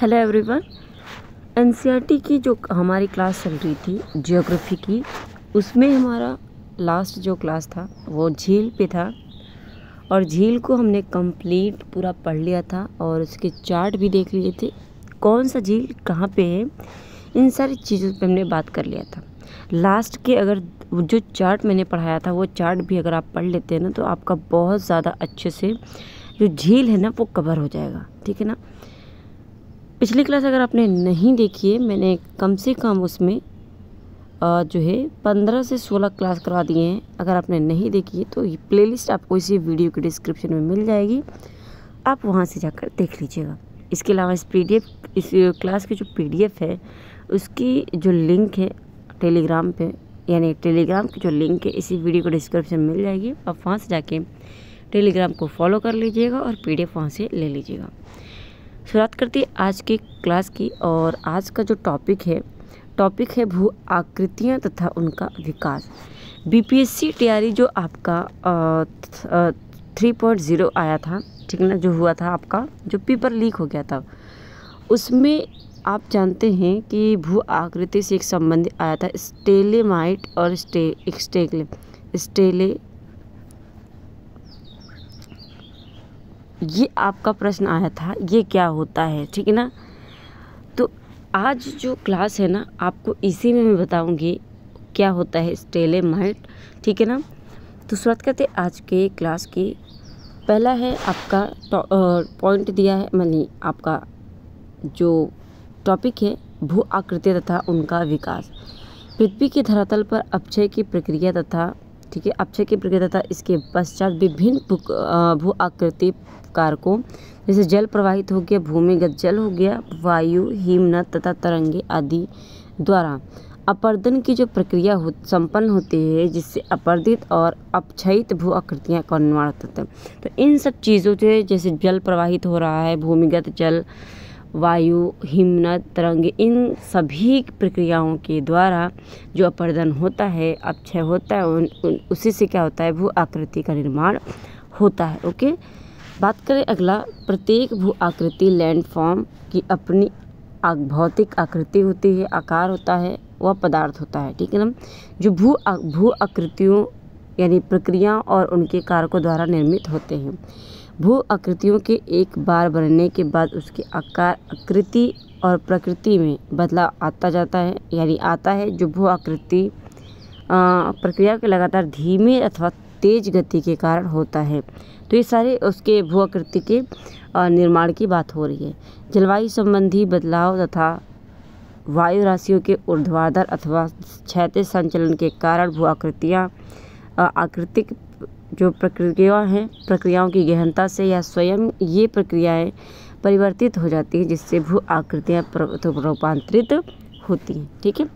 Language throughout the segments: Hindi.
Hello everyone. एनसीईआरटी की जो हमारी क्लास चल रही थी जियोग्राफी की, उसमें हमारा लास्ट जो क्लास था वो झील पे था और झील को हमने कंप्लीट पूरा पढ़ लिया था और उसके चार्ट भी देख लिए थे, कौन सा झील कहाँ पे है, इन सारी चीज़ों पे हमने बात कर लिया था। लास्ट के अगर जो चार्ट मैंने पढ़ाया था वो चार्ट भी अगर आप पढ़ लेते हैं ना, तो आपका बहुत ज़्यादा अच्छे से जो झील है ना वो कवर हो जाएगा, ठीक है ना। पिछली क्लास अगर आपने नहीं देखी है, मैंने कम से कम उसमें जो है 15 से 16 क्लास करा दिए हैं। अगर आपने नहीं देखी है तो ये प्लेलिस्ट आपको इसी वीडियो के डिस्क्रिप्शन में मिल जाएगी, आप वहाँ से जाकर देख लीजिएगा। इसके अलावा इस क्लास की जो PDF है उसकी जो लिंक है टेलीग्राम पे, यानी टेलीग्राम की जो लिंक है इसी वीडियो के डिस्क्रिप्शन में मिल जाएगी, आप वहाँ से जाके टेलीग्राम को फॉलो कर लीजिएगा और PDF वहाँ से ले लीजिएगा। शुरुआत करते हैं आज की क्लास की, और आज का जो टॉपिक है भू आकृतियाँ तथा उनका विकास। BPSC TRE जो आपका 3.0 आया था, ठीक ना, जो हुआ था आपका, जो पेपर लीक हो गया था, उसमें आप जानते हैं कि भू आकृति से एक संबंध आया था स्टेलेमाइट और स्टेले ये आपका प्रश्न आया था, ये क्या होता है, ठीक है ना। तो आज जो क्लास है ना आपको इसी में मैं बताऊंगी क्या होता है स्टेलेमाइट, ठीक है ना। तो शुरुआत करते आज के क्लास की। पहला है आपका पॉइंट दिया है, मानी आपका जो टॉपिक है भू आकृति तथा उनका विकास। पृथ्वी के धरातल पर अपक्षय की प्रक्रिया तथा, ठीक है, अपक्षय की प्रक्रिया तथा इसके पश्चात विभिन्न भू आकृति कारकों जैसे जल प्रवाहित हो गया, भूमिगत जल हो गया, वायु, हिमनद तथा तरंगे आदि द्वारा अपरदन की जो प्रक्रिया संपन्न होती है, जिससे अपरदित और अपक्षयित भू आकृतियाँ का निर्माण होता है। तो इन सब चीज़ों से जैसे जल प्रवाहित हो रहा है, भूमिगत जल, वायु, हिमनद, तरंगे, इन सभी प्रक्रियाओं के द्वारा जो अपरदन होता है, अपक्षय होता है, उसी से क्या होता है भू आकृति का निर्माण होता है। ओके, बात करें अगला, प्रत्येक भू आकृति लैंडफॉर्म की अपनी भौतिक आकृति होती है, आकार होता है, वह पदार्थ होता है, ठीक है ना, जो भू आकृतियों यानी प्रक्रियाओं और उनके कारकों द्वारा निर्मित होते हैं। भू आकृतियों के एक बार बनने के बाद उसके आकार, आकृति और प्रकृति में बदलाव आता जाता है, यानी आता है। जो भू आकृति प्रक्रिया के लगातार धीमे अथवा तेज गति के कारण होता है। तो ये सारे उसके भू आकृति के निर्माण की बात हो रही है। जलवायु संबंधी बदलाव तथा वायु राशियों के ऊर्ध्वाधर अथवा क्षैतिज संचलन के कारण भू आकृतियाँ आकृतिक जो प्रक्रियाएं हैं, प्रक्रियाओं की गहनता से या स्वयं ये प्रक्रियाएं परिवर्तित हो जाती हैं, जिससे भू आकृतियाँ रूपांतरित होती हैं, ठीक है।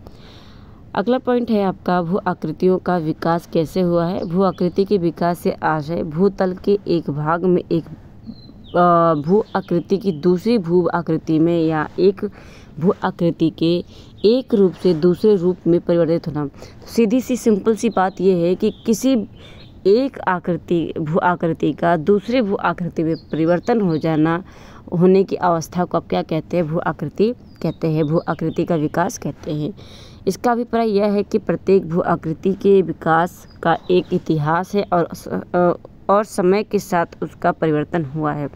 अगला पॉइंट है आपका भू आकृतियों का विकास कैसे हुआ है। भू आकृति के विकास से आशय भूतल के एक भाग में एक भू आकृति की दूसरी भू आकृति में या एक भू आकृति के एक रूप से दूसरे रूप में परिवर्तित होना। सीधी सी सिंपल सी बात यह है कि किसी एक आकृति भू आकृति का दूसरे भू आकृति में परिवर्तन हो जाना, होने की अवस्था को आप क्या कहते हैं, भू आकृति कहते हैं, भू आकृति का विकास कहते हैं। इसका अभिप्राय यह है कि प्रत्येक भू आकृति के विकास का एक इतिहास है और समय के साथ उसका परिवर्तन हुआ है,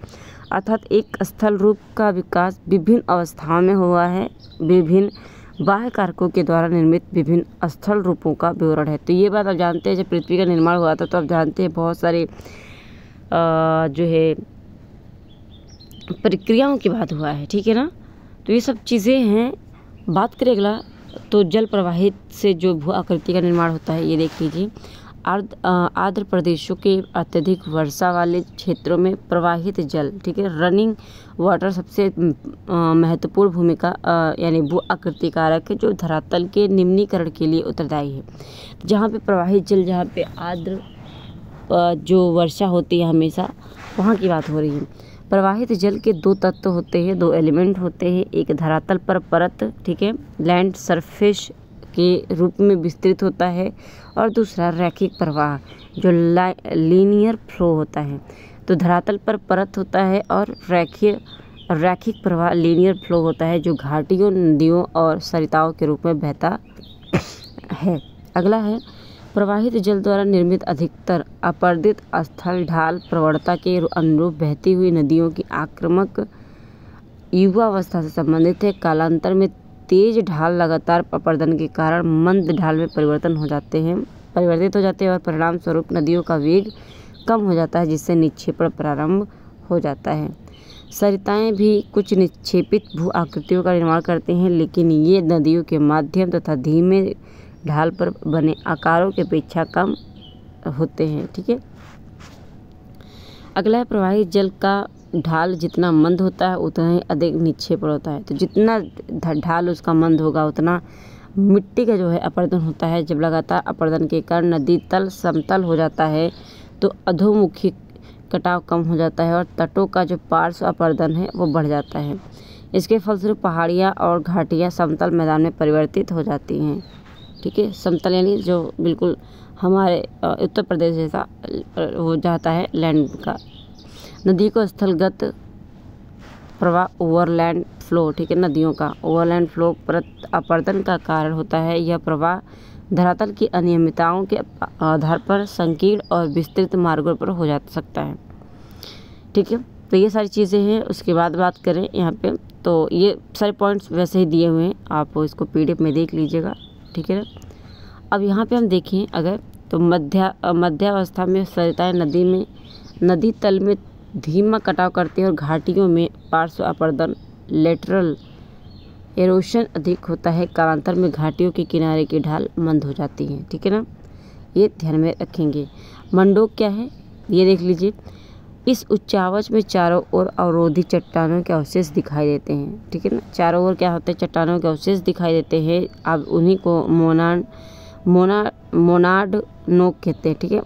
अर्थात एक स्थल रूप का विकास विभिन्न अवस्थाओं में हुआ है। विभिन्न बाह्य कारकों के द्वारा निर्मित विभिन्न स्थल रूपों का विवरण है। तो ये बात आप जानते हैं, जब पृथ्वी का निर्माण हुआ था तो आप जानते हैं बहुत सारे जो है प्रक्रियाओं की बात हुआ है, ठीक है ना। तो ये सब चीज़ें हैं। बात करें अगला, तो जल प्रवाहित से जो भू आकृति का निर्माण होता है, ये देख लीजिए। आर्द्र प्रदेशों के अत्यधिक वर्षा वाले क्षेत्रों में प्रवाहित जल, ठीक है, रनिंग वाटर सबसे महत्वपूर्ण भूमिका यानी भू आकृति कारक है, जो धरातल के निम्नीकरण के लिए उत्तरदायी है। जहाँ पे प्रवाहित जल, जहाँ पे आर्द्र जो वर्षा होती है हमेशा, वहाँ की बात हो रही है। प्रवाहित जल के दो तत्व होते हैं, दो एलिमेंट होते हैं, एक धरातल पर परत, ठीक है, लैंड सरफेस के रूप में विस्तृत होता है, और दूसरा रैखिक प्रवाह जो लीनियर फ्लो होता है। तो धरातल पर परत होता है और रैखिक रैखिक प्रवाह लीनियर फ्लो होता है जो घाटियों, नदियों और सरिताओं के रूप में बहता है। अगला है प्रवाहित जल द्वारा निर्मित अधिकतर अपरदित स्थल ढाल प्रवणता के अनुरूप बहती हुई नदियों की आक्रामक युवावस्था से संबंधित है। कालांतर में तेज ढाल लगातार अपरदन के कारण मंद ढाल में परिवर्तित हो जाते हैं और परिणाम स्वरूप नदियों का वेग कम हो जाता है जिससे निक्षेपण प्रारंभ हो जाता है। सरिताएं भी कुछ निक्षेपित भू आकृतियों का निर्माण करते हैं, लेकिन ये नदियों के माध्यम तथा धीमे ढाल पर बने आकारों की अपेक्षा कम होते हैं। ठीक है, अगला है प्रवाहित जल का ढाल जितना मंद होता है उतना ही अधिक निक्षेपण होता है। तो जितना ढाल उसका मंद होगा उतना मिट्टी का जो है अपरदन होता है। जब लगातार अपरदन के कारण नदी तल समतल हो जाता है तो अधोमुखी कटाव कम हो जाता है और तटों का जो पार्श्व अपरदन है वो बढ़ जाता है। इसके फलस्वरूप पहाड़ियाँ और घाटियाँ समतल मैदान में परिवर्तित हो जाती हैं। ठीक है, समतल यानी जो बिल्कुल हमारे उत्तर प्रदेश जैसा हो जाता है लैंड का। नदी को स्थलगत प्रवाह ओवरलैंड फ्लो, ठीक है, नदियों का ओवरलैंड फ्लो परत अपरदन का कारण होता है। यह प्रवाह धरातल की अनियमितताओं के आधार पर संकीर्ण और विस्तृत मार्गों पर हो जा सकता है। ठीक है, तो ये सारी चीज़ें हैं। उसके बाद बात करें यहाँ पे, तो ये सारे पॉइंट्स वैसे ही दिए हुए हैं, आप इसको PDF में देख लीजिएगा। ठीक है, अब यहाँ पे हम देखें अगर तो मध्यावस्था में सरिताएं नदी तल में धीमा कटाव करते हैं और घाटियों में पार्श्व अपरदन लेटरल एरोशन अधिक होता है। कालांतर में घाटियों के किनारे की ढाल मंद हो जाती है। ठीक है ना, ये ध्यान में रखेंगे। मंडोक क्या है ये देख लीजिए। इस उच्चावच में चारों ओर अवरोधी चट्टानों के अवशेष दिखाई देते हैं। ठीक है ना, चारों ओर क्या होते हैं, चट्टानों के अवशेष दिखाई देते हैं। अब उन्हीं को मोनाडोक कहते हैं। ठीक है,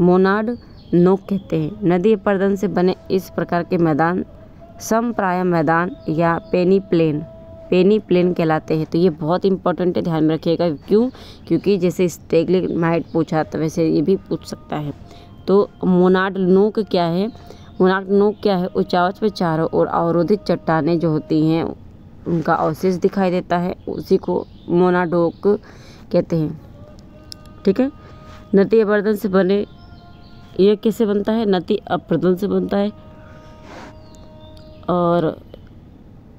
मोनाडोक कहते हैं। नदी अपरदन से बने इस प्रकार के मैदान समप्राय मैदान या पेनी प्लेन कहलाते हैं। तो ये बहुत इंपॉर्टेंट है, ध्यान में रखिएगा। क्यों? क्योंकि जैसे स्टेग्लिमाइट पूछा तो वैसे ये भी पूछ सकता है। तो मोनाडोक क्या है, मोनाडोक क्या है, उचावच में चारों ओर अवरोधित चट्टानें जो होती हैं उनका अवशेष दिखाई देता है, उसी को मोनाडोक कहते हैं। ठीक है, नदी अपरदन से बने, यह कैसे बनता है, नदी अपरदन से बनता है और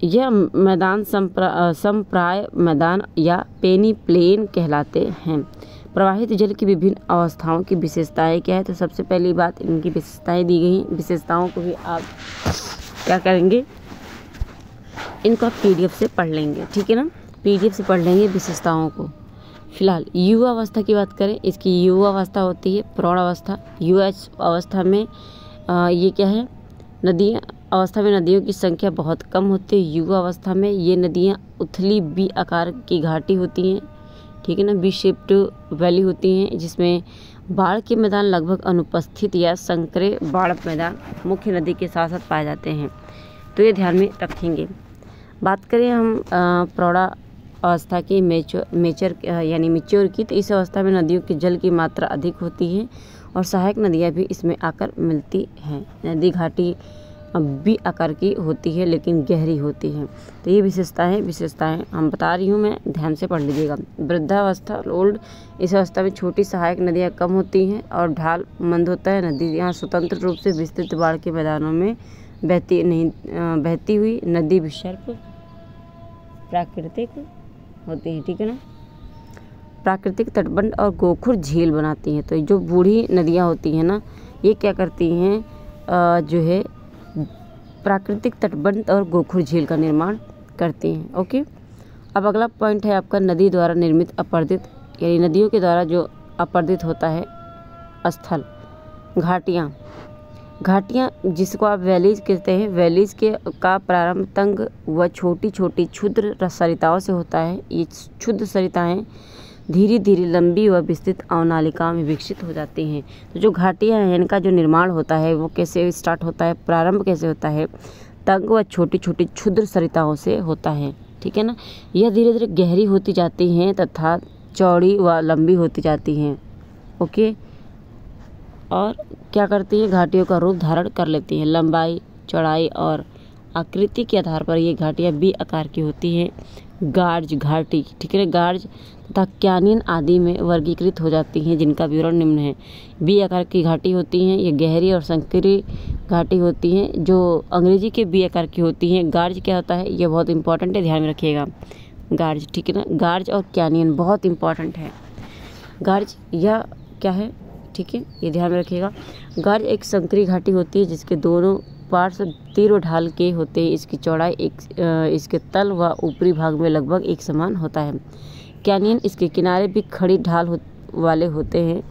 यह मैदान समप्राय मैदान या पेनी प्लेन कहलाते हैं। प्रवाहित जल की विभिन्न अवस्थाओं की विशेषताएं क्या है, तो सबसे पहली बात इनकी विशेषताएं दी गई हैं। विशेषताओं को भी आप क्या करेंगे, इनको आप PDF से पढ़ लेंगे। ठीक है ना, PDF से पढ़ लेंगे विशेषताओं को। फिलहाल युवा अवस्था की बात करें, इसकी युवा अवस्था होती है प्रौढ़ अवस्था। युवा अवस्था में ये क्या है, नदियाँ अवस्था में नदियों की संख्या बहुत कम होती है। युवा अवस्था में ये नदियाँ उथली बी आकार की घाटी होती हैं। ठीक है ना, बी शेप्ड वैली होती हैं जिसमें बाढ़ के मैदान लगभग अनुपस्थित या संकरे बाढ़ मैदान मुख्य नदी के साथ साथ पाए जाते हैं। तो ये ध्यान में रखेंगे। बात करें हम प्रौढ़ा अवस्था की मेचर यानी मेच्योर की, तो इस अवस्था में नदियों के जल की मात्रा अधिक होती है और सहायक नदियाँ भी इसमें आकर मिलती हैं। नदी घाटी बी आकार की होती है लेकिन गहरी होती है। तो ये विशेषताएं हम बता रही हूँ मैं, ध्यान से पढ़ लीजिएगा। वृद्धावस्था ओल्ड, इस अवस्था में छोटी सहायक नदियाँ कम होती हैं और ढाल मंद होता है। नदियाँ स्वतंत्र रूप से विस्तृत बाढ़ के मैदानों में बहती हुई नदी विसर्प प्राकृतिक होती है। ठीक है ना, प्राकृतिक तटबंध और गोखुर झील बनाती हैं। तो जो बूढ़ी नदियाँ होती हैं ना, ये क्या करती हैं, जो है प्राकृतिक तटबंध और गोखुर झील का निर्माण करती हैं। ओके, अब अगला पॉइंट है आपका नदी द्वारा निर्मित अपरदित, यानी नदियों के द्वारा जो अपरदित होता है स्थल घाटियाँ जिसको आप वैलीज कहते हैं। वैलीज के का प्रारंभ तंग व छोटी छोटी क्षुद्र सरिताओं से होता है। ये क्षुद्र सरिताएँ धीरे धीरे लंबी व विस्तृत अवनालिका में विकसित हो जाती हैं। तो जो घाटियाँ हैं इनका जो निर्माण होता है वो कैसे स्टार्ट होता है, प्रारंभ कैसे होता है, तंग व छोटी छोटी क्षुद्र सरिताओं से होता है। ठीक है ना, यह धीरे धीरे गहरी होती जाती हैं तथा चौड़ी व लंबी होती जाती हैं। ओके, और क्या करती है, घाटियों का रूप धारण कर लेती हैं। लंबाई, चौड़ाई और आकृति के आधार पर ये घाटियाँ बी आकार की होती हैं। गार्ज घाटी, ठीक है, गार्ज तथा कैनियन आदि में वर्गीकृत हो जाती हैं, जिनका विवरण निम्न है। बी आकार की घाटी होती हैं, ये गहरी और संकीर्ण घाटी होती हैं, जो अंग्रेजी के बी आकार की होती हैं। गार्ज क्या होता है, ये बहुत इंपॉर्टेंट है, ध्यान में रखिएगा, गार्ज, ठीक है ना। गार्ज और कैनियन बहुत इंपॉर्टेंट है। गार्ज यह क्या है, ठीक है, ये ध्यान में रखिएगा। गार्ज एक संकरी घाटी होती है जिसके दोनों पार्श्व तीर और ढाल के होते हैं। इसकी चौड़ाई इसके तल व ऊपरी भाग में लगभग एक समान होता है। कैनियन इसके किनारे भी खड़ी ढाल वाले होते हैं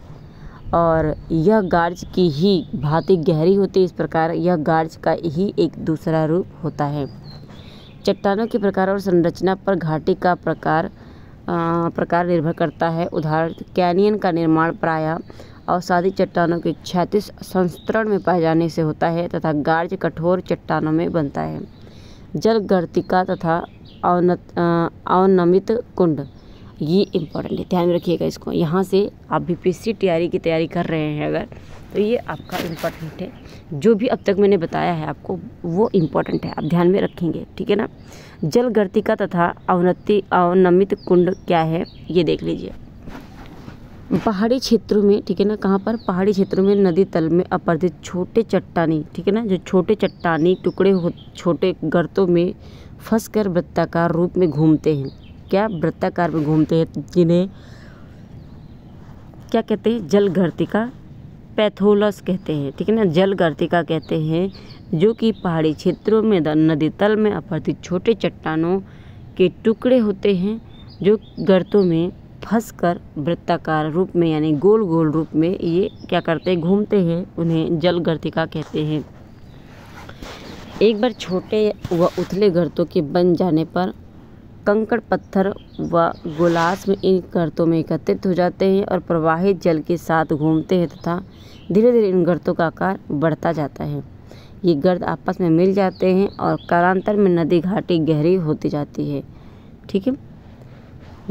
और यह गार्ज की ही भांति गहरी होती है। इस प्रकार यह गार्ज का ही एक दूसरा रूप होता है। चट्टानों के प्रकार और संरचना पर घाटी का प्रकार निर्भर करता है। उदाहरण, कैनियन का निर्माण प्रायः अवसादी चट्टानों के 36 संस्करण में पाए जाने से होता है तथा गार्ज कठोर चट्टानों में बनता है। जल गर्तिका तथा अवनमित कुंड, ये इम्पोर्टेंट है, ध्यान में रखिएगा इसको। यहाँ से आप बीपीएससी टीआरई की तैयारी कर रहे हैं अगर, तो ये आपका इम्पोर्टेंट है। जो भी अब तक मैंने बताया है आपको, वो इम्पोर्टेंट है, आप ध्यान में रखेंगे, ठीक है ना। जल गर्तिका तथा अवनमित कुंड क्या है, ये देख लीजिए। पहाड़ी क्षेत्रों में, ठीक है ना, कहाँ पर, पहाड़ी क्षेत्रों में नदी तल में अपरदित छोटे चट्टानी, ठीक है ना, जो छोटे चट्टानी टुकड़े छोटे गर्तों में फंसकर वृत्ताकार रूप में घूमते हैं। क्या वृत्ताकार में घूमते हैं, जिन्हें क्या कहते हैं, जल गर्तिका पैथोलस कहते हैं, ठीक है ना, जल गर्तिका कहते हैं, जो कि पहाड़ी क्षेत्रों में नदी तल में अपरदित छोटे चट्टानों के टुकड़े होते हैं जो गर्तों में फंसकर वृत्ताकार रूप में यानी गोल गोल रूप में ये क्या करते हैं, घूमते हैं, उन्हें जल गर्तिका कहते हैं। एक बार छोटे व उथले गर्तों के बन जाने पर कंकड़ पत्थर व गोलास में इन गर्तों में एकत्रित हो जाते हैं और प्रवाहित जल के साथ घूमते हैं तथा धीरे धीरे इन गर्तों का आकार बढ़ता जाता है। ये गर्त आपस में मिल जाते हैं और कालांतर में नदी घाटी गहरी होती जाती है, ठीक है।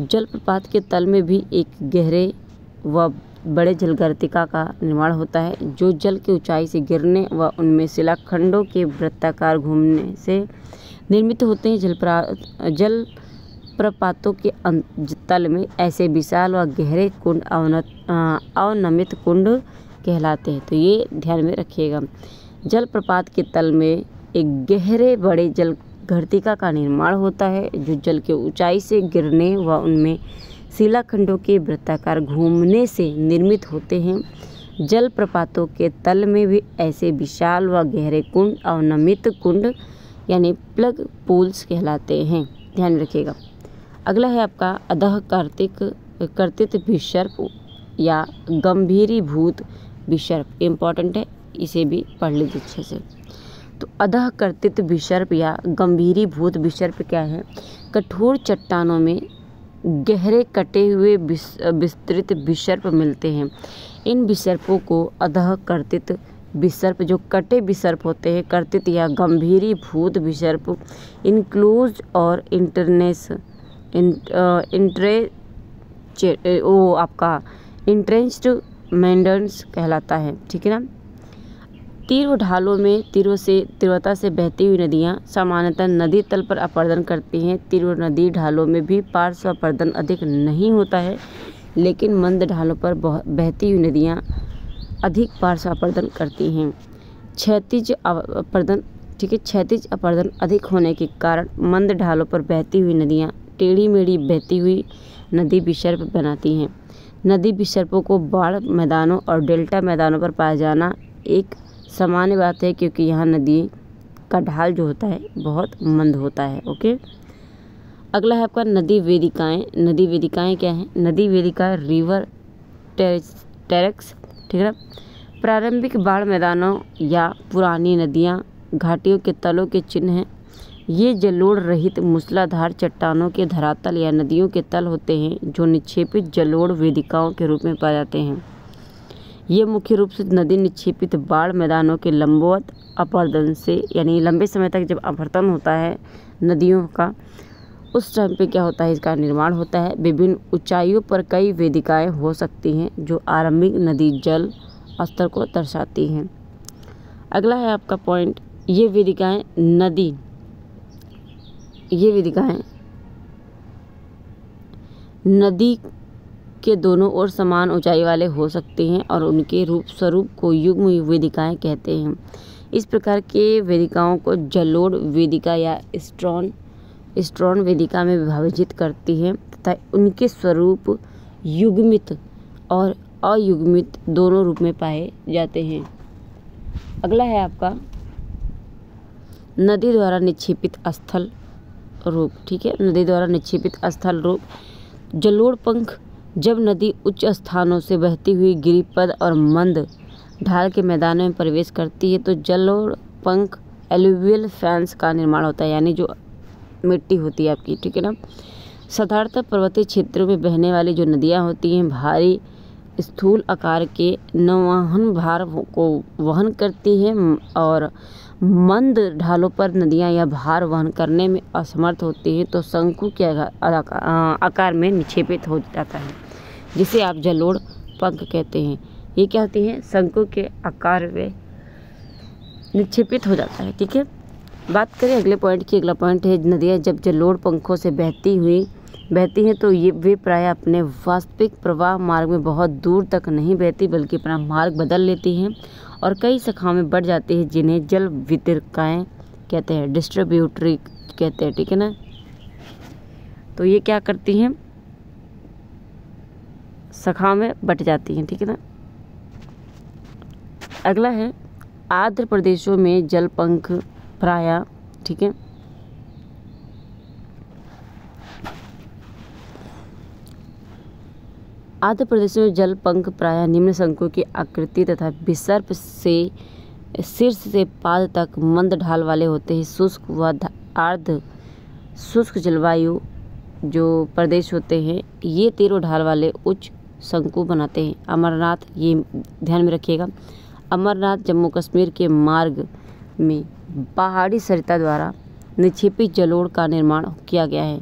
जलप्रपात के तल में भी एक गहरे व बड़े जलगर्तिका का निर्माण होता है, जो जल की ऊंचाई से गिरने व उनमें शिलाखंडों के वृत्ताकार घूमने से निर्मित होते हैं। जलप्रपातों के तल में ऐसे विशाल व गहरे कुंड अवनमित कुंड कहलाते हैं। तो ये ध्यान में रखिएगा, जलप्रपात के तल में एक गहरे बड़े जलगर्तिका का निर्माण होता है, जो जल के ऊंचाई से गिरने व उनमें शिलाखंडों के वृत्ताकार घूमने से निर्मित होते हैं। जलप्रपातों के तल में भी ऐसे विशाल व गहरे कुंड अवनमित कुंड यानी प्लग पूल्स कहलाते हैं, ध्यान में रखिएगा। अगला है आपका अधः कर्तित विसर्प या गंभीरीभूत विसर्प, इम्पॉर्टेंट है, इसे भी पढ़ लीजिए अच्छे से। तो अधः कर्तित विसर्प या गंभीरीभूत विसर्प क्या है, कठोर चट्टानों में गहरे कटे हुए विस्तृत विसर्प मिलते हैं। इन विसर्पों को अधः कर्तित विसर्प, जो कटे विसर्प होते हैं, कर्तित या गंभीरीभूत विसर्प, इनक्लोज और इंट्रेंच्ड मेंडर्स कहलाता है, ठीक है ना। तीव्र ढालों में तीव्रता से बहती हुई नदियाँ सामान्यतः नदी तल पर अपरदन करती हैं। तीव्र नदी ढालों में भी पार्श्व अपरदन अधिक नहीं होता है, लेकिन मंद ढालों पर बहती हुई नदियाँ अधिक पार्श्व अपरदन करती हैं। क्षैतिज अपरदन, ठीक है, क्षैतिज अपरदन अधिक होने के कारण मंद ढालों पर बहती हुई नदियाँ टेढ़ी मेढ़ी बहती हुई नदी विसर्प बनाती हैं। नदी विसर्पों को बाढ़ मैदानों और डेल्टा मैदानों पर पाया जाना एक सामान्य बात है, क्योंकि यहाँ नदी का ढाल जो होता है बहुत मंद होता है, ओके। अगला है आपका नदी वेदिकाएँ। नदी वेदिकाएँ क्या हैं, नदी वेदिका रिवर टेरेक्स, ठीक है। प्रारंभिक बाढ़ मैदानों या पुरानी नदियाँ घाटियों के तलों के चिन्ह हैं। ये जलोढ़ रहित मूसलाधार चट्टानों के धरातल या नदियों के तल होते हैं, जो निक्षेपित जलोढ़ वेदिकाओं के रूप में पाए जाते हैं। ये मुख्य रूप से नदी निक्षेपित बाढ़ मैदानों के लंबवत अपरदन से, यानी लंबे समय तक जब अपरदन होता है नदियों का, उस टाइम पे क्या होता है, इसका निर्माण होता है। विभिन्न ऊंचाइयों पर कई वेदिकाएं हो सकती हैं, जो आरंभिक नदी जल स्तर को दर्शाती हैं। अगला है आपका पॉइंट, ये विधिकाएँ नदी, ये विधिकाएँ नदी के दोनों ओर समान ऊंचाई वाले हो सकते हैं और उनके रूप स्वरूप को युग्म वेदिकाएँ कहते हैं। इस प्रकार के वेदिकाओं को जलोढ़ वेदिका या स्ट्रॉन वेदिका में विभाजित करती हैं तथा उनके स्वरूप युग्मित और अयुग्मित दोनों रूप में पाए जाते हैं। अगला है आपका नदी द्वारा निक्षेपित स्थल रूप, ठीक है, नदी द्वारा निक्षेपित स्थल रूप। जलोढ़ पंख जब नदी उच्च स्थानों से बहती हुई गिरिपद और मंद ढाल के मैदानों में प्रवेश करती है तो जलोढ़ पंख एलुवियल फैंस का निर्माण होता है, यानी जो मिट्टी होती है आपकी, ठीक है ना। साधारणतः पर्वतीय क्षेत्रों में बहने वाली जो नदियाँ होती हैं भारी स्थूल आकार के नौवहन भार को वहन करती हैं और मंद ढालों पर नदियां यह भार वहन करने में असमर्थ होती हैं तो शंकु के आकार में निक्षेपित हो जाता है जिसे आप जलोढ़ पंख कहते हैं। ये क्या होती है, शंकु के आकार में निक्षेपित हो जाता है, ठीक है। बात करें अगले पॉइंट की, अगला पॉइंट है नदियाँ जब जलोढ़ पंखों से बहती हैं तो ये वे प्रायः अपने वास्तविक प्रवाह मार्ग में बहुत दूर तक नहीं बहती बल्कि अपना मार्ग बदल लेती हैं और कई शाखाओं में बढ़ जाती है जिन्हें जल वितरकाएँ कहते हैं, डिस्ट्रीब्यूटरी कहते हैं, ठीक है ना। तो ये क्या करती हैं, शाखाओं में बट जाती हैं, ठीक है ना। अगला है आर्द्र प्रदेशों में जल पंख प्रायः, ठीक है, आर्द्र प्रदेश में जल पंख प्रायः निम्न शंकु की आकृति तथा विसर्प से शीर्ष से पाद तक मंद ढाल वाले होते हैं। शुष्क व आर्द्र शुष्क जलवायु जो प्रदेश होते हैं ये तीव्र ढाल वाले उच्च शंकु बनाते हैं। अमरनाथ, ये ध्यान में रखिएगा, अमरनाथ जम्मू कश्मीर के मार्ग में पहाड़ी सरिता द्वारा निक्षेपित जलोढ़ का निर्माण किया गया है।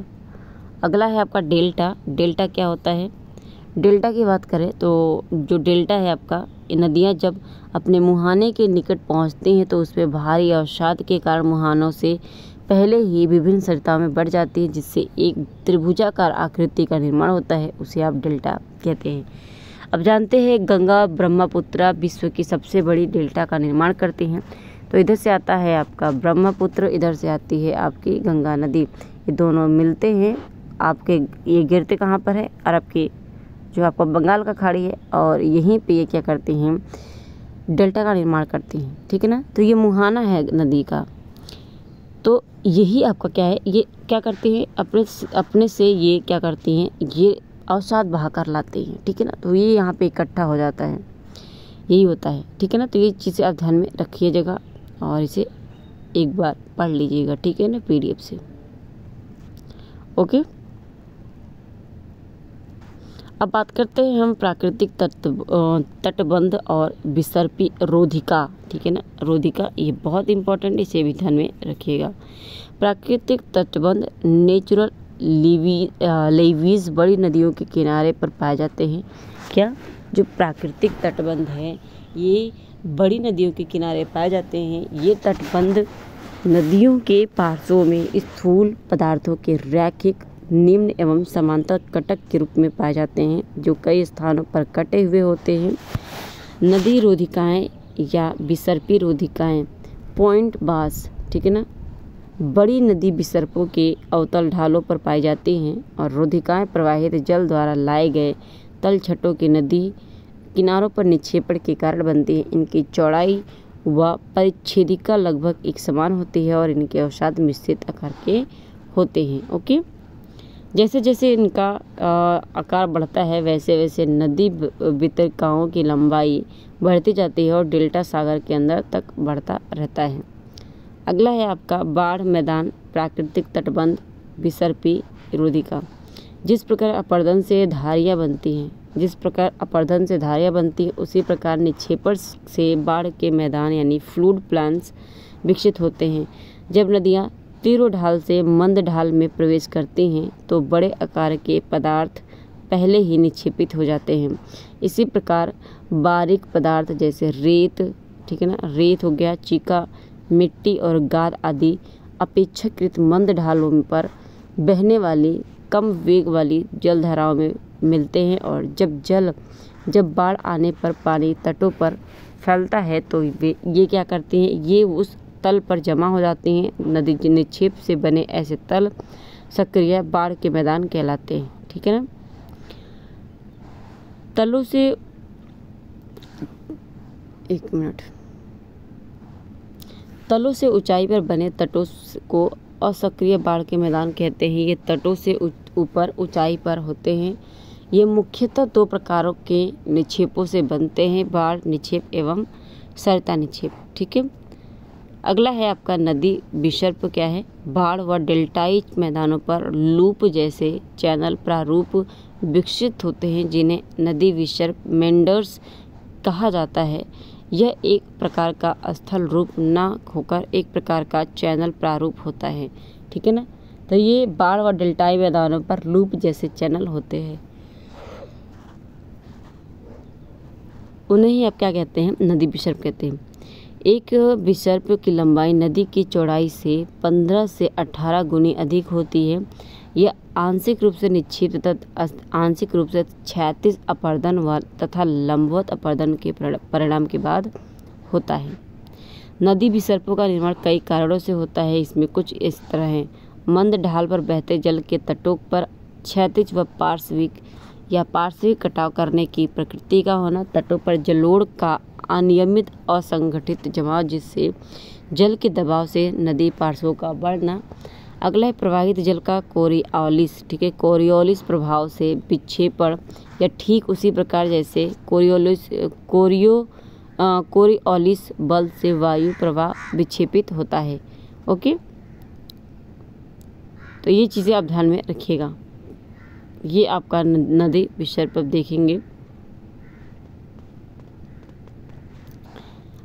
अगला है आपका डेल्टा। डेल्टा क्या होता है, डेल्टा की बात करें तो जो डेल्टा है आपका, नदियां जब अपने मुहाने के निकट पहुंचती हैं तो उसमें भारी अवसाद के कारण मुहानों से पहले ही विभिन्न सरिताओं में बढ़ जाती है जिससे एक त्रिभुजाकार आकृति का निर्माण होता है, उसे आप डेल्टा कहते हैं। अब जानते हैं गंगा ब्रह्मपुत्र विश्व की सबसे बड़ी डेल्टा का निर्माण करती हैं। तो इधर से आता है आपका ब्रह्मपुत्र, इधर से आती है आपकी गंगा नदी, ये दोनों मिलते हैं। आपके ये गिरते कहाँ पर है, अरब की जो आपका बंगाल का खाड़ी है, और यहीं पे ये क्या करती हैं, डेल्टा का निर्माण करती हैं, ठीक है ना। तो ये मुहाना है नदी का, तो यही आपका क्या है, ये क्या करती है अपने से ये क्या करती हैं, ये अवसाद बहा कर लाती हैं, ठीक है ना। तो ये यहाँ पे इकट्ठा हो जाता है, यही होता है, ठीक है ना। तो ये चीज़ें आप ध्यान में रखिएगा और इसे एक बार पढ़ लीजिएगा, ठीक है ना, PDF से। ओके, अब बात करते हैं हम प्राकृतिक तटबंध और विसर्पी रोधिका, ठीक है ना, रोधिका, ये बहुत इंपॉर्टेंट, इसे भी ध्यान में रखिएगा। प्राकृतिक तटबंध नेचुरल लेवीज बड़ी नदियों के किनारे पर पाए जाते हैं। क्या जो प्राकृतिक तटबंध है ये बड़ी नदियों के किनारे पाए जाते हैं। ये तटबंध नदियों के पार्श्वों में स्थूल पदार्थों के रैखिक निम्न एवं समांतर कटक के रूप में पाए जाते हैं जो कई स्थानों पर कटे हुए होते हैं। नदी रोधिकाएँ या विसर्पी रोधिकाएँ पॉइंट बास, ठीक है ना, बड़ी नदी विसर्पों के अवतल ढालों पर पाई जाती हैं और रोधिकाएँ प्रवाहित जल द्वारा लाए गए तलछटों के नदी किनारों पर निक्षेपण के कारण बनती हैं। इनकी चौड़ाई व परिच्छेदिका लगभग एक समान होती है और इनके अवसाद मिश्रित आकार के होते हैं। ओके, जैसे जैसे इनका आकार बढ़ता है वैसे वैसे नदी वितरकाओं की लंबाई बढ़ती जाती है और डेल्टा सागर के अंदर तक बढ़ता रहता है। अगला है आपका बाढ़ मैदान, प्राकृतिक तटबंध, विसर्पी रोधिका। जिस प्रकार अपरदन से धारियाँ बनती हैं उसी प्रकार निक्षेपण से बाढ़ के मैदान यानी फ्लूड प्लान्स विकसित होते हैं। जब नदियाँ तीव्र ढाल से मंद ढाल में प्रवेश करती हैं तो बड़े आकार के पदार्थ पहले ही निक्षेपित हो जाते हैं। इसी प्रकार बारीक पदार्थ जैसे रेत, ठीक है ना, रेत हो गया, चीका, मिट्टी और गाद आदि अपेक्षाकृत मंद ढालों पर बहने वाली कम वेग वाली जल धाराओं में मिलते हैं, और जब बाढ़ आने पर पानी तटों पर फैलता है तो ये क्या करते हैं, ये उस तल पर जमा हो जाते हैं। नदी निक्षेप से बने ऐसे तल सक्रिय बाढ़ के मैदान कहलाते हैं, ठीक है ना। तलों से ऊंचाई पर बने तटों को असक्रिय बाढ़ के मैदान कहते हैं। ये तटों से ऊपर ऊंचाई पर होते हैं। ये मुख्यतः दो प्रकारों के निक्षेपों से बनते हैं, बाढ़ निक्षेप एवं सरता निक्षेप, ठीक है। अगला है आपका नदी विसर्प क्या है, बाढ़ व डेल्टाई मैदानों पर लूप जैसे चैनल प्रारूप विकसित होते हैं जिन्हें नदी विसर्प मेंडर्स कहा जाता है। यह एक प्रकार का स्थल रूप ना होकर एक प्रकार का चैनल प्रारूप होता है, ठीक है ना। तो ये बाढ़ व डेल्टाई मैदानों पर लूप जैसे चैनल होते हैं, उन्हें ही आप क्या कहते हैं, नदी विसर्प कहते हैं। एक विसर्प की लंबाई नदी की चौड़ाई से 15 से 18 गुनी अधिक होती है। यह आंशिक रूप से निक्षेप तथा आंशिक रूप से 36 अपरदन व तथा लंबवत अपरदन के परिणाम के बाद होता है। नदी विसर्पों का निर्माण कई कारणों से होता है। इसमें कुछ इस तरह हैं, मंद ढाल पर बहते जल के तटों पर क्षैतिज व पार्श्विक कटाव करने की प्रकृति का होना, तटों पर जलोढ़ का अनियमित असंगठित जमाव जिससे जल के दबाव से नदी पार्श्वों का बढ़ना। अगला है प्रवाहित जल का कोरियोलिस, ठीक है, कोरियोलिस प्रभाव से विक्षेपण या ठीक उसी प्रकार जैसे कोरियोलिस बल से वायु प्रवाह विक्षेपित होता है। ओके, तो ये चीज़ें आप ध्यान में रखिएगा। ये आपका नदी विसर्प देखेंगे।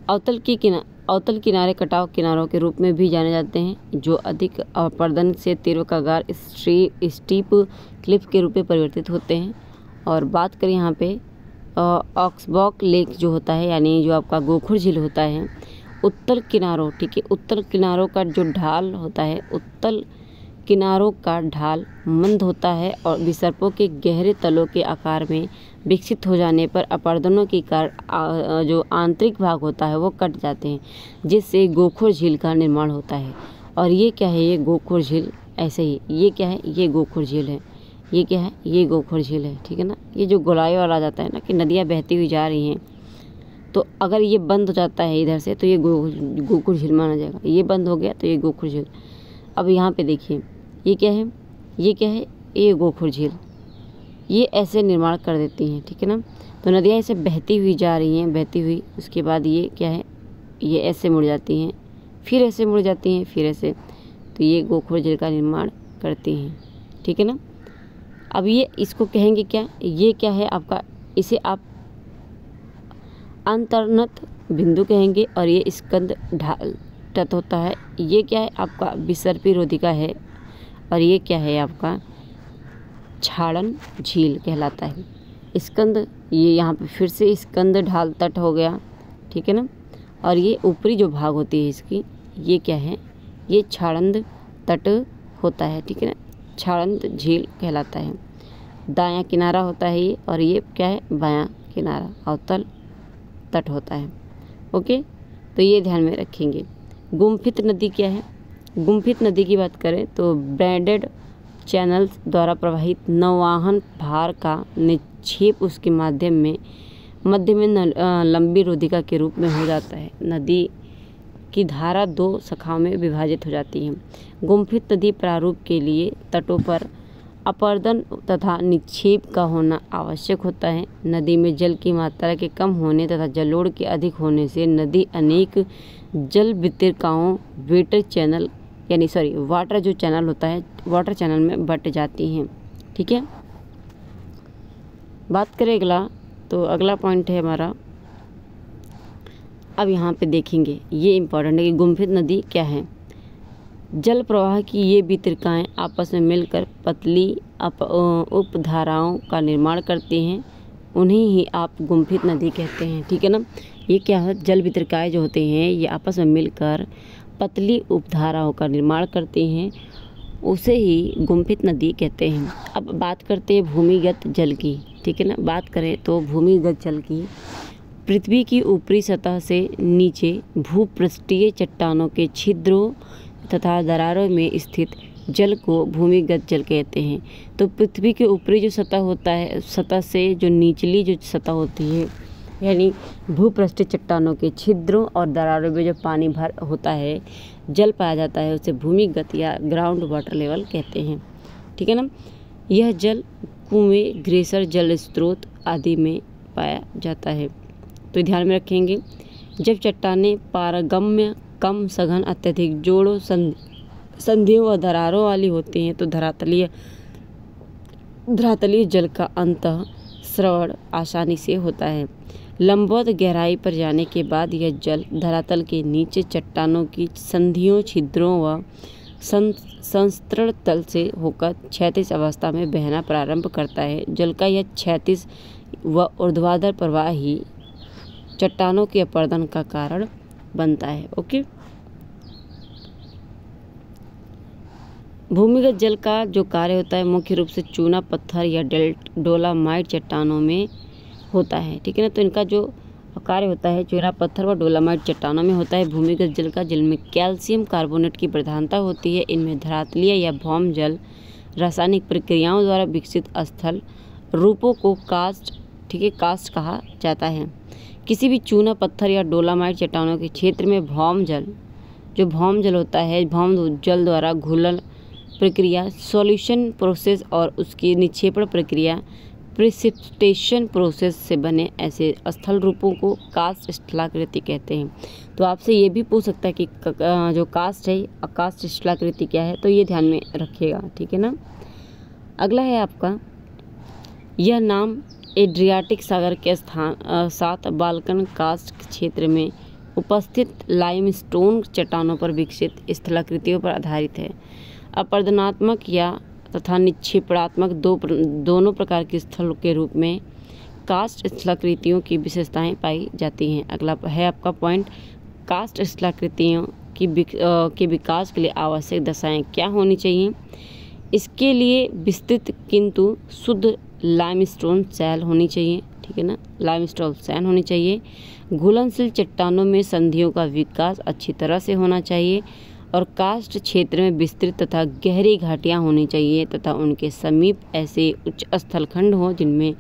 अवतल किनारे कटाव किनारों के रूप में भी जाने जाते हैं, जो अधिक अपरदन से तीव्रकागार स्टीप क्लिफ के रूप में परिवर्तित होते हैं। और बात करें यहाँ पे ऑक्सबॉक लेक जो होता है, यानी जो आपका गोखुर झील होता है, उत्तल किनारों, ठीक है, उत्तल किनारों का जो ढाल होता है, उत्तल किनारों का ढाल मंद होता है और विसर्पों के गहरे तलों के आकार में विकसित हो जाने पर अपरदनों के कारण जो आंतरिक भाग होता है वो कट जाते हैं, जिससे गोखोर झील का निर्माण होता है। और ये क्या है, ये गोखोर झील, ऐसे ही ये क्या है, ये गोखोर झील है, ये क्या है, ये गोखोर झील है, ठीक है ना। ये जो गोलाई वाला जाता है ना, कि नदियाँ बहती हुई जा रही हैं, तो अगर ये बंद हो जाता है इधर से तो ये गोखोर झील माना जाएगा, ये बंद हो गया तो ये गोखोर झील। अब यहाँ पर देखिए ये क्या है, ये क्या है, ये गोखोर झील, ये ऐसे निर्माण कर देती हैं, ठीक है ना। तो नदियाँ ऐसे बहती हुई जा रही हैं, बहती हुई, उसके बाद ये क्या है, ये ऐसे मुड़ जाती हैं, फिर ऐसे मुड़ जाती हैं, फिर ऐसे, तो ये गोखोर झील का निर्माण करती हैं, ठीक है ना। अब ये इसको कहेंगे क्या, ये क्या है आपका, इसे आप अंतर्नत बिंदु कहेंगे। और ये स्कंद ढाल तट होता है, ये क्या है आपका विसर्पी रोधिका है। और ये क्या है आपका छाड़न झील कहलाता है। स्कंद, ये यहाँ पे फिर से स्कंद ढाल तट हो गया, ठीक है ना। और ये ऊपरी जो भाग होती है इसकी, ये क्या है, ये छाड़ंद तट होता है, ठीक है ना, छाड़ंद झील कहलाता है। दायां किनारा होता है ये, और ये क्या है, बायां किनारा, अवतल तट होता है। ओके, तो ये ध्यान में रखेंगे। गुम्फित नदी क्या है, गुम्फित नदी की बात करें तो ब्रैडेड चैनल्स द्वारा प्रवाहित नौवाहन भार का निक्षेप उसके मध्य में लंबी रोधिका के रूप में हो जाता है। नदी की धारा दो शाखाओं में विभाजित हो जाती है। गुम्फित नदी प्रारूप के लिए तटों पर अपरदन तथा निक्षेप का होना आवश्यक होता है। नदी में जल की मात्रा के कम होने तथा जलोढ़ के अधिक होने से नदी अनेक जल वितरकाओं वेटर चैनल यानी सॉरी वाटर जो चैनल होता है, वाटर चैनल में बट जाती हैं, ठीक है। बात करें अगला, तो अगला पॉइंट है हमारा, अब यहाँ पे देखेंगे, ये इम्पोर्टेंट है कि गुम्फित नदी क्या है। जल प्रवाह की ये वितरकाएँ आपस में मिलकर पतली उपधाराओं का निर्माण करते हैं उन्हें ही आप गुम्फित नदी कहते हैं। ठीक है ना। ये क्या है, जल वितरकाय जो होते हैं ये आपस में मिलकर पतली उपधाराओं का निर्माण करते हैं, उसे ही गुम्फित नदी कहते हैं। अब बात करते हैं भूमिगत जल की। ठीक है ना। बात करें तो भूमिगत जल की पृथ्वी की ऊपरी सतह से नीचे भूपृष्ठीय चट्टानों के छिद्रों तथा दरारों में स्थित जल को भूमिगत जल कहते हैं। तो पृथ्वी के ऊपरी जो सतह होता है, सतह से जो निचली जो सतह होती है यानी भूपृष्ठ चट्टानों के छिद्रों और दरारों में जो पानी भर होता है, जल पाया जाता है, उसे भूमिगत या ग्राउंड वाटर लेवल कहते हैं। ठीक है ना। यह जल कुएं, ग्लेशियर जल स्रोत आदि में पाया जाता है। तो ध्यान में रखेंगे, जब चट्टानें पारगम्य, कम सघन, अत्यधिक जोड़ों, संधियों व दरारों वाली होती हैं तो धरातलीय जल का अंतः स्रवण आसानी से होता है। लंबवत गहराई पर जाने के बाद यह जल धरातल के नीचे चट्टानों की संधियों, छिद्रों व संस्तरण तल से होकर क्षैतिज अवस्था में बहना प्रारंभ करता है। जल का यह क्षैतिज व ऊर्ध्वाधर प्रवाह ही चट्टानों के अपरदन का कारण बनता है। ओके। भूमिगत जल का जो कार्य होता है मुख्य रूप से चूना पत्थर या डोलोमाइट चट्टानों में होता है। ठीक है ना। तो इनका जो कार्य होता है चूना पत्थर व डोलोमाइट चट्टानों में होता है। भूमिगत जल का जिनमें कैल्शियम कार्बोनेट की प्रधानता होती है, इनमें धरातलीय या भौम जल रासायनिक प्रक्रियाओं द्वारा विकसित स्थल रूपों को कास्ट, ठीक है, कास्ट कहा जाता है। किसी भी चूना पत्थर या डोलोमाइट चट्टानों के क्षेत्र में भौम जल, जो भौम जल होता है, भौम जल द्वारा घुलनशील प्रक्रिया, सॉल्यूशन प्रोसेस और उसकी निक्षेपण प्रक्रिया, प्रेसिपिटेशन प्रोसेस से बने ऐसे स्थल रूपों को कास्ट स्थलाकृति कहते हैं। तो आपसे ये भी पूछ सकता है कि जो कास्ट है, कास्ट स्थलाकृति क्या है, तो ये ध्यान में रखिएगा। ठीक है ना। अगला है आपका, यह नाम एड्रियाटिक सागर के साथ बाल्कन कास्ट क्षेत्र में उपस्थित लाइमस्टोन चट्टानों पर विकसित स्थलाकृतियों पर आधारित है। अपरदनात्मक या तथा निक्षेपणात्मक दोनों प्रकार के स्थल के रूप में कास्ट स्थलाकृतियों की विशेषताएं पाई जाती हैं। अगला है आपका पॉइंट, कास्ट स्थलाकृतियों के विकास के लिए आवश्यक दशाएं क्या होनी चाहिए। इसके लिए विस्तृत किंतु शुद्ध लाइमस्टोन सैल होनी चाहिए। ठीक है ना। लाइमस्टोन सैल होनी चाहिए। घुलनशील चट्टानों में संधियों का विकास अच्छी तरह से होना चाहिए और कास्ट क्षेत्र में विस्तृत तथा गहरी घाटियाँ होनी चाहिए तथा उनके समीप ऐसे उच्च स्थलखंड हों जिनमें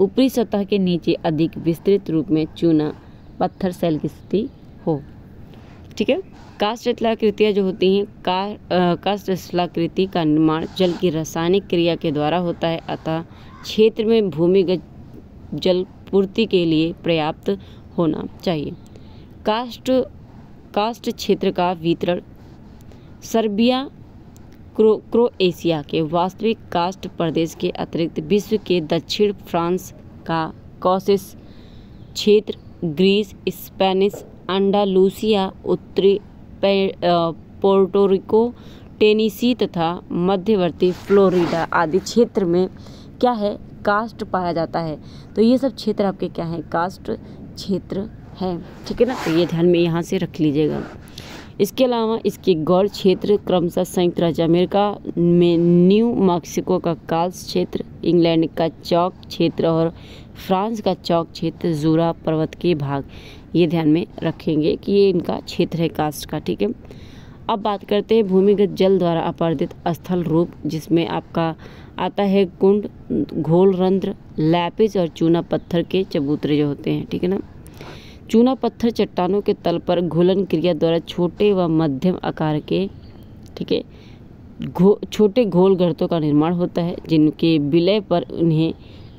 ऊपरी सतह के नीचे अधिक विस्तृत रूप में चूना पत्थर सैल की स्थिति हो। ठीक है। कास्ट स्थलाकृतियाँ जो होती हैं, कास्ट स्थलाकृति का निर्माण जल की रासायनिक क्रिया के द्वारा होता है, अतः क्षेत्र में भूमिगत जल पूर्ति के लिए पर्याप्त होना चाहिए। कास्ट क्षेत्र का वितरण सर्बिया, क्रोएशिया के वास्तविक कास्ट प्रदेश के अतिरिक्त विश्व के दक्षिण फ्रांस का कॉसेस क्षेत्र, ग्रीस, स्पेनिश अंडालूसिया, उत्तरी पोर्टोरिको, टेनिसी तथा मध्यवर्ती फ्लोरिडा आदि क्षेत्र में क्या है, कास्ट पाया जाता है। तो ये सब क्षेत्र आपके क्या हैं, कास्ट क्षेत्र है। ठीक है ना। तो ये ध्यान में यहाँ से रख लीजिएगा। इसके अलावा इसके गौर क्षेत्र क्रमशः संयुक्त राज्य अमेरिका में न्यू मैक्सिको का कास्ट क्षेत्र, इंग्लैंड का चौक क्षेत्र और फ्रांस का चौक क्षेत्र, जूरा पर्वत के भाग, ये ध्यान में रखेंगे कि ये इनका क्षेत्र है कास्ट का। ठीक है। अब बात करते हैं भूमिगत जल द्वारा अपरदित स्थल रूप, जिसमें आपका आता है कुंड, घोलरंध्र, लैपिस और चूना पत्थर के चबूतरे जो होते हैं। ठीक है ना। चूना पत्थर चट्टानों के तल पर घुलन क्रिया द्वारा छोटे व मध्यम आकार के, ठीक है, छोटे घोल गर्तों का निर्माण होता है जिनके विलय पर उन्हें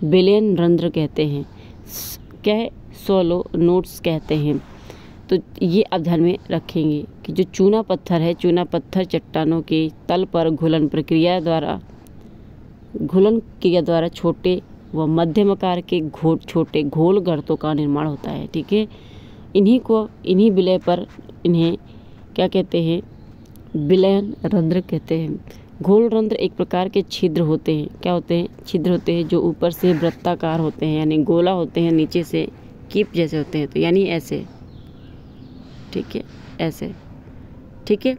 बेलेन रंध्र कहते हैं, क्या है, सोलो नोट्स कहते हैं। तो ये आप ध्यान में रखेंगे कि जो चूना पत्थर है, चूना पत्थर चट्टानों के तल पर घुलन क्रिया द्वारा छोटे व मध्यम आकार के छोटे घोल गर्तों का निर्माण होता है। ठीक है। इन्हीं विलय पर इन्हें क्या कहते हैं, विलयन रंध्र कहते हैं। घोल रंध्र एक प्रकार के छिद्र होते हैं। क्या होते हैं? छिद्र होते हैं, जो ऊपर से वृत्ताकार होते हैं यानी गोला होते हैं, नीचे से कीप जैसे होते हैं, तो यानी ऐसे। ठीक है, ऐसे। ठीक है,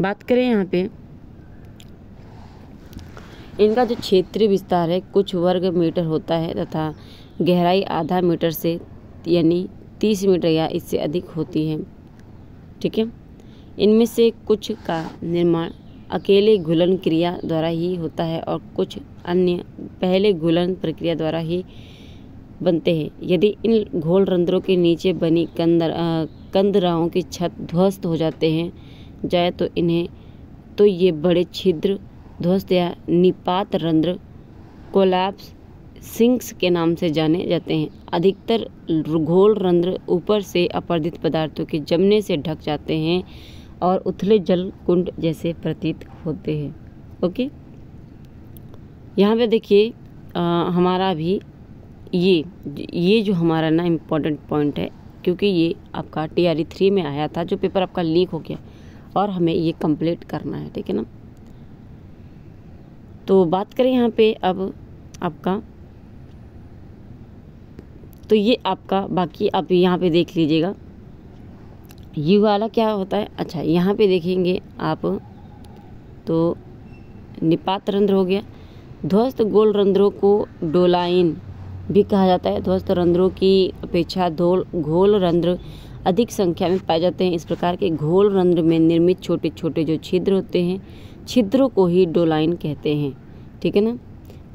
बात करें यहाँ पे इनका जो क्षेत्रीय विस्तार है कुछ वर्ग मीटर होता है तथा गहराई आधा मीटर से यानी 30 मीटर या इससे अधिक होती है। ठीक है, इनमें से कुछ का निर्माण अकेले घुलन क्रिया द्वारा ही होता है और कुछ अन्य पहले घुलन प्रक्रिया द्वारा ही बनते हैं। यदि इन घोल रंध्रों के नीचे बनी कंदराओं की छत ध्वस्त हो जाते हैं जाए तो इन्हें तो ये बड़े छिद्र ध्वस्त या निपात रंध्र कोलैप्स सिंक्स के नाम से जाने जाते हैं। अधिकतर घोल रंध्र ऊपर से अपरदित पदार्थों के जमने से ढक जाते हैं और उथले जल कुंड जैसे प्रतीत होते हैं। ओके, यहाँ पे देखिए हमारा भी ये जो हमारा ना इम्पोर्टेंट पॉइंट है, क्योंकि ये आपका TRE 3 में आया था, जो पेपर आपका लीक हो गया और हमें ये कंप्लीट करना है। ठीक है ना, तो बात करें यहाँ पे अब आपका, तो ये आपका बाकी आप यहाँ पे देख लीजिएगा ये वाला क्या होता है। अच्छा, यहाँ पे देखेंगे आप तो निपात रंध्र हो गया। ध्वस्त गोल रंध्रों को डोलाइन भी कहा जाता है। ध्वस्त रंध्रों की अपेक्षा घोल रंध्र अधिक संख्या में पाए जाते हैं। इस प्रकार के घोल रंध्र में निर्मित छोटे छोटे जो छिद्र होते हैं, छिद्रों को ही डोलाइन कहते हैं। ठीक है ना,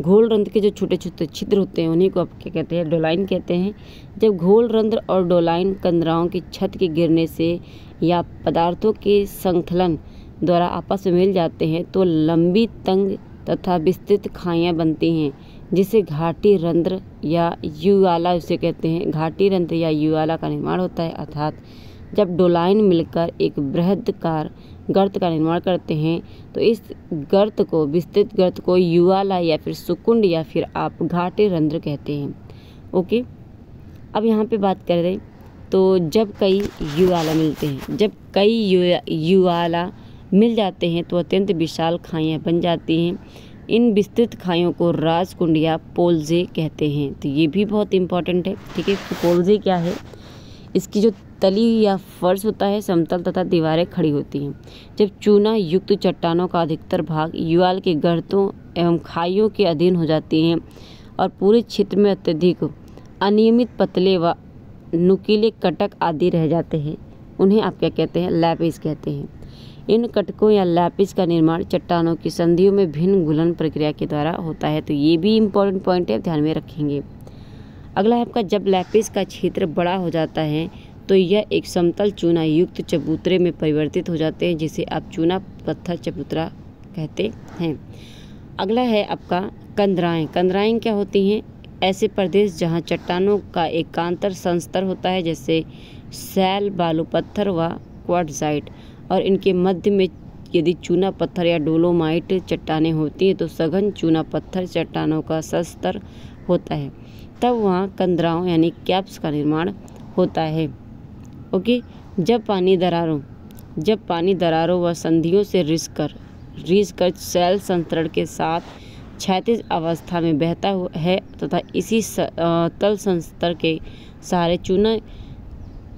घोल रंध्र के जो छोटे छोटे छिद्र होते हैं उन्हीं को आप क्या कहते हैं? डोलाइन कहते हैं। जब घोल रंध्र और डोलाइन कंदराओं की छत के गिरने से या पदार्थों के संकलन द्वारा आपस में मिल जाते हैं तो लंबी, तंग तथा विस्तृत खाइयाँ बनती हैं, जिसे घाटी रंध्र या युआला उसे कहते हैं। घाटी रंध्र या युआला का निर्माण होता है, अर्थात जब डोलाइन मिलकर एक बृहदाकार गर्त का निर्माण करते हैं तो इस गर्त को, विस्तृत गर्त को युआला या फिर सुकुंड या फिर आप घाटी रंध्र कहते हैं। ओके, अब यहाँ पे बात कर रहे तो जब कई युआला मिलते हैं, जब कई युआला मिल जाते हैं तो अत्यंत विशाल खाइयाँ बन जाती हैं। इन विस्तृत खाइयों को राजकुंड या पोलजे कहते हैं। तो ये भी बहुत इम्पॉर्टेंट है। ठीक है, तो पोलजे क्या है? इसकी जो तली या फर्श होता है समतल तथा दीवारें खड़ी होती हैं। जब चूना युक्त चट्टानों का अधिकतर भाग युआल के गर्तों एवं खाइयों के अधीन हो जाती हैं और पूरे क्षेत्र में अत्यधिक अनियमित पतले व नुकीले कटक आदि रह जाते हैं, उन्हें आप क्या कहते हैं? लैपिस कहते हैं। इन कटकों या लैपिस का निर्माण चट्टानों की संधियों में भिन्न घुलन प्रक्रिया के द्वारा होता है। तो ये भी इम्पोर्टेंट पॉइंट है, ध्यान में रखेंगे। अगला है आपका, जब लैपिस का क्षेत्र बड़ा हो जाता है तो यह एक समतल चूना युक्त चबूतरे में परिवर्तित हो जाते हैं, जिसे आप चूना पत्थर चबूतरा कहते हैं। अगला है आपका कंदराएँ। कंदराएँ क्या होती हैं? ऐसे प्रदेश जहाँ चट्टानों का एकांतर संस्तर होता है, जैसे सैल, बालू पत्थर व क्वार्ट्जाइट, और इनके मध्य में यदि चूना पत्थर या डोलोमाइट चट्टानें होती हैं तो सघन चूना पत्थर चट्टानों का सस्तर होता है, तब वहाँ कंदराओं यानी कैप्स का निर्माण होता है। ओके, जब पानी दरारों व संधियों से रिसकर सेल संतरण के साथ क्षैतिज अवस्था में बहता हुआ है तथा इसी तल संस्तर के सहारे चूना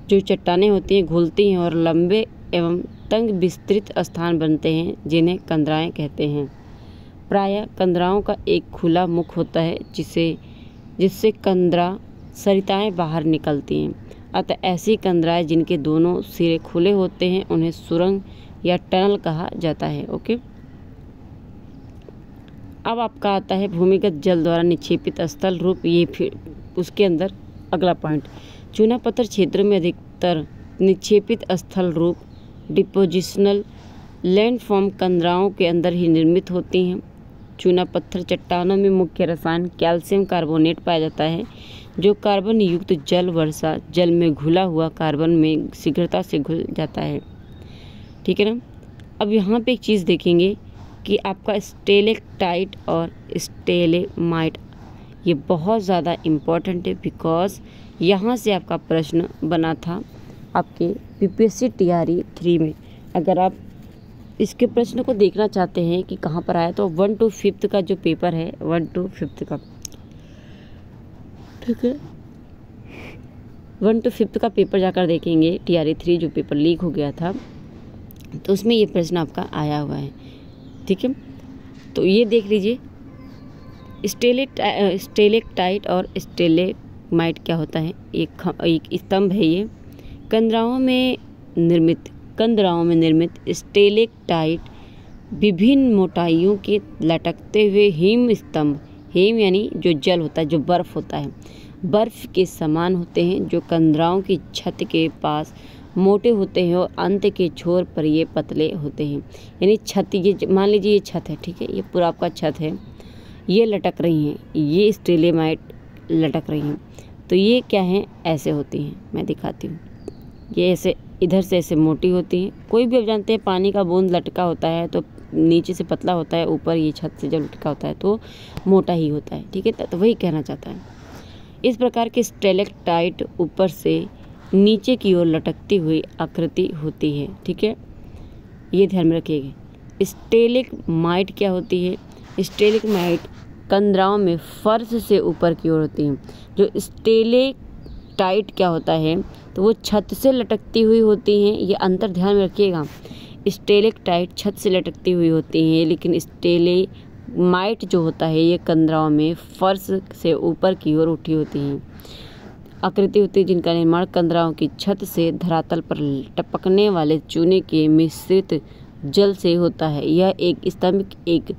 जो चट्टानें होती हैं घुलती हैं और लंबे एवं तंग विस्तृत स्थान बनते हैं, जिन्हें कंदराएँ कहते हैं। प्रायः कंदराओं का एक खुला मुख होता है जिससे कंदरा सरिताएं बाहर निकलती हैं। अतः ऐसी कंदराएं जिनके दोनों सिरे खुले होते हैं उन्हें सुरंग या टनल कहा जाता है। ओके, अब आपका आता है भूमिगत जल द्वारा निक्षेपित स्थल रूप। ये फिर उसके अंदर अगला पॉइंट, चूना पत्थर क्षेत्र में अधिकतर निक्षेपित स्थल रूप डिपोजिशनल लैंडफॉर्म कंदराओं के अंदर ही निर्मित होती हैं। चूना पत्थर चट्टानों में मुख्य रसायन कैल्शियम कार्बोनेट पाया जाता है, जो कार्बन युक्त जल वर्षा जल में घुला हुआ कार्बन में शीघ्रता से घुल जाता है। ठीक है ना, अब यहाँ पे एक चीज़ देखेंगे कि आपका स्टेलेक्टाइट और स्टेलेमाइट ये बहुत ज़्यादा इम्पॉर्टेंट है, बिकॉज यहाँ से आपका प्रश्न बना था आपके BPSC TRE 3 में। अगर आप इसके प्रश्न को देखना चाहते हैं कि कहाँ पर आया, तो 1 to 5 का जो पेपर है 1 to 5 का, ठीक है, 1 to 5 का पेपर जाकर देखेंगे। TRE 3 जो पेपर लीक हो गया था तो उसमें ये प्रश्न आपका आया हुआ है, ठीक है। तो ये देख लीजिए, स्टेलेक्टाइट और स्टेलेमाइट क्या होता है, एक स्तंभ है ये। कंदराओं में निर्मित स्टेलेक्टाइट विभिन्न मोटाइयों के लटकते हुए हिम स्तंभ, हिम यानी जो जल होता है, जो बर्फ़ होता है, बर्फ़ के समान होते हैं जो कंदराओं की छत के पास मोटे होते हैं और अंत के छोर पर ये पतले होते हैं। यानी छत, ये मान लीजिए ये छत है, ठीक है, ये पूरा आपका छत है, ये लटक रही हैं, ये स्टेलेमाइट लटक रही हैं। तो ये क्या हैं, ऐसे होती हैं, मैं दिखाती हूँ। ये ऐसे इधर से ऐसे मोटी होती है। कोई भी, आप जानते हैं, पानी का बूंद लटका होता है तो नीचे से पतला होता है, ऊपर ये छत से जब लटका होता है तो मोटा ही होता है, ठीक है। तो वही कहना चाहता है। इस प्रकार के स्टेलेक्टाइट ऊपर से नीचे की ओर लटकती हुई आकृति होती है, ठीक है, ये ध्यान में रखिएगा। स्टेलेमाइट क्या होती है, स्टेलेमाइट कंदराओं में फर्श से ऊपर की ओर होती है। जो स्टेलेक्टाइट क्या होता है, तो वो छत से लटकती हुई होती हैं, ये अंतर ध्यान में रखिएगा। स्टेलेक्टाइट छत से लटकती हुई होती हैं, लेकिन स्टेलेमाइट जो होता है ये कंदराओं में फर्श से ऊपर की ओर उठी होती हैं, आकृति होती है, जिनका निर्माण कंदराओं की छत से धरातल पर टपकने वाले चूने के मिश्रित जल से होता है। यह एक स्तंभ एक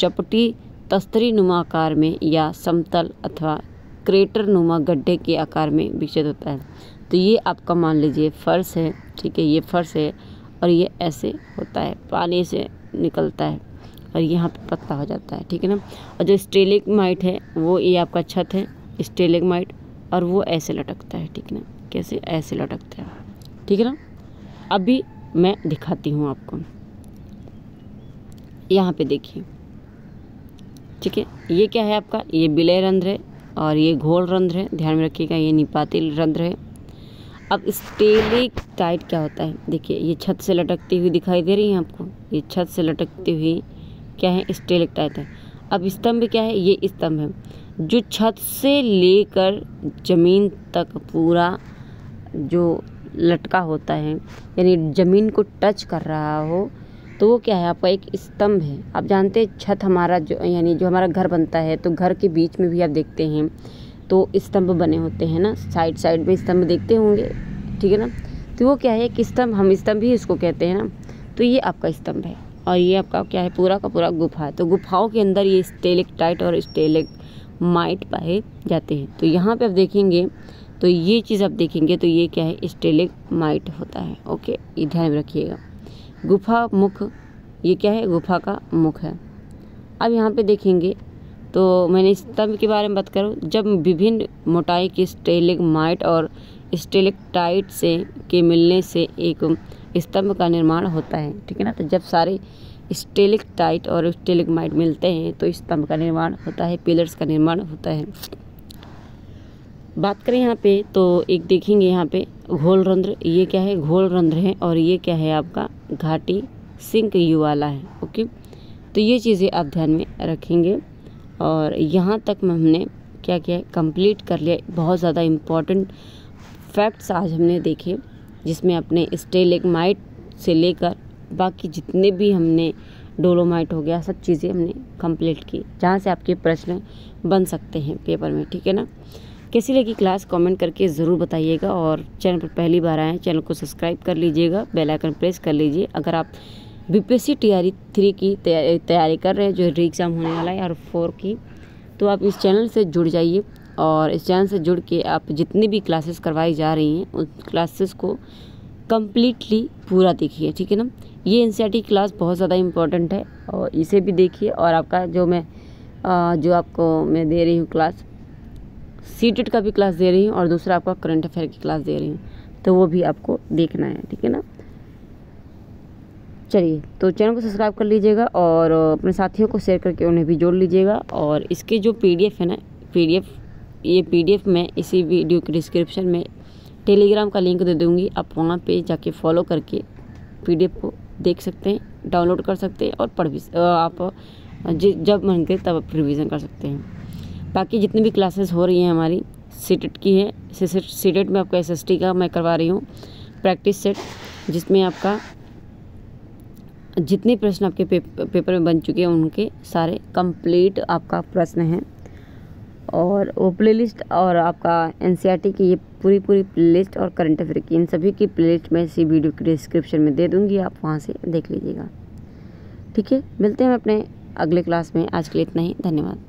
चपटी तस्तरी नुमा आकार में या समतल अथवा क्रेटर नुमा गड्ढे के आकार में विकसित होता है। तो ये आपका मान लीजिए फर्श है, ठीक है, ये फर्श है और ये ऐसे होता है, पानी से निकलता है और यहाँ पे पतला हो जाता है, ठीक है ना। और जो स्टेलेमाइट है वो, ये आपका छत है स्टेलेमाइट, और वो ऐसे लटकता है, ठीक है ना, कैसे ऐसे लटकता है, ठीक है ना। अभी मैं दिखाती हूँ आपको, यहाँ पे देखिए, ठीक है, ये क्या है आपका, ये विलय रंध्र है और ये घोल रंध्र है, ध्यान में रखिएगा, ये निपातिल रंध्र है। अब स्टेलेक्टाइट क्या होता है, देखिए ये छत से लटकती हुई दिखाई दे रही है आपको, ये छत से लटकती हुई क्या है, स्टेलेक्टाइट है। अब स्तंभ क्या है, ये स्तंभ है जो छत से लेकर जमीन तक पूरा जो लटका होता है, यानी ज़मीन को टच कर रहा हो, तो वो क्या है आपका, एक स्तंभ है। आप जानते हैं छत हमारा जो, यानी जो हमारा घर बनता है, तो घर के बीच में भी आप देखते हैं तो स्तंभ बने होते हैं ना, साइड साइड में स्तंभ देखते होंगे, ठीक है ना। तो वो क्या है, एक स्तंभ, हम स्तंभ ही इसको कहते हैं ना। तो ये आपका स्तंभ है और ये आपका क्या है, पूरा का पूरा गुफा है। तो गुफाओं के अंदर ये स्टेलेक्टाइट और स्टेलेमाइट पाए जाते हैं। तो यहाँ पर आप देखेंगे तो ये चीज़ आप देखेंगे तो ये क्या है, स्टेलेमाइट होता है, ओके, ये ध्यान में रखिएगा। गुफा मुख, ये क्या है, गुफा का मुख है। अब यहाँ पे देखेंगे तो मैंने स्तंभ के बारे में बात करूँ, जब विभिन्न मोटाई के स्टेलेमाइट और स्टेलेक्टाइट से के मिलने से एक स्तंभ का निर्माण होता है, ठीक है ना। तो जब सारे स्टेलेक्टाइट और स्टेलेमाइट मिलते हैं तो स्तंभ का निर्माण होता है, पिलर्स का निर्माण होता है। बात करें यहाँ पे तो एक देखेंगे यहाँ पे घोल रंध्र, ये क्या है, घोल रंध्र है और ये क्या है आपका, घाटी सिंक यू वाला है, ओके। तो ये चीज़ें आप ध्यान में रखेंगे। और यहाँ तक में हमने क्या किया है, कंप्लीट कर लिया। बहुत ज़्यादा इम्पॉर्टेंट फैक्ट्स आज हमने देखे, जिसमें अपने स्टेलेमाइट से लेकर बाकी जितने भी हमने, डोलोमाइट हो गया, सब चीज़ें हमने कंप्लीट की, जहाँ से आपके प्रश्न बन सकते हैं पेपर में, ठीक है ना। कैसी लगी क्लास कमेंट करके ज़रूर बताइएगा, और चैनल पर पहली बार आए चैनल को सब्सक्राइब कर लीजिएगा, बेल आइकन प्रेस कर लीजिए। अगर आप बीपीएससी TRE 3 की तैयारी कर रहे हैं, जो री एग्ज़ाम होने वाला है, और 4 की, तो आप इस चैनल से जुड़ जाइए। और इस चैनल से जुड़ के आप जितनी भी क्लासेस करवाई जा रही हैं उन क्लासेस को कम्प्लीटली पूरा देखिए, ठीक है ना। ये NCERT क्लास बहुत ज़्यादा इम्पोर्टेंट है और इसे भी देखिए। और आपका जो मैं आपको दे रही हूँ क्लास, CTET का भी क्लास दे रही हूँ और दूसरा आपका करंट अफेयर की क्लास दे रही हूँ, तो वो भी आपको देखना है, ठीक है ना। चलिए, तो चैनल को सब्सक्राइब कर लीजिएगा और अपने साथियों को शेयर करके उन्हें भी जोड़ लीजिएगा। और इसके जो PDF है ना, ये PDF मैं इसी वीडियो के डिस्क्रिप्शन में टेलीग्राम का लिंक दे दूँगी, आप वहाँ पर जाके फॉलो करके PDF को देख सकते हैं, डाउनलोड कर सकते हैं और पढ़ भी आप जब मन करे तब आप रिवीजन कर सकते हैं। बाकी जितनी भी क्लासेस हो रही हैं हमारी सीटेट की है, सीटेट में आपको एसएसटी का मैं करवा रही हूँ प्रैक्टिस सेट, जिसमें आपका जितने प्रश्न आपके पेपर में बन चुके हैं उनके सारे कंप्लीट आपका प्रश्न हैं, और वो प्ले लिस्ट और आपका एनसीईआरटी की ये पूरी प्ले लिस्ट और करंट अफेयर की इन सभी की प्ले लिस्ट मैं इसी वीडियो के डिस्क्रिप्शन में दे दूँगी, आप वहाँ से देख लीजिएगा। ठीक है, मिलते हैं अपने अगले क्लास में। आज के लिए इतना ही, धन्यवाद।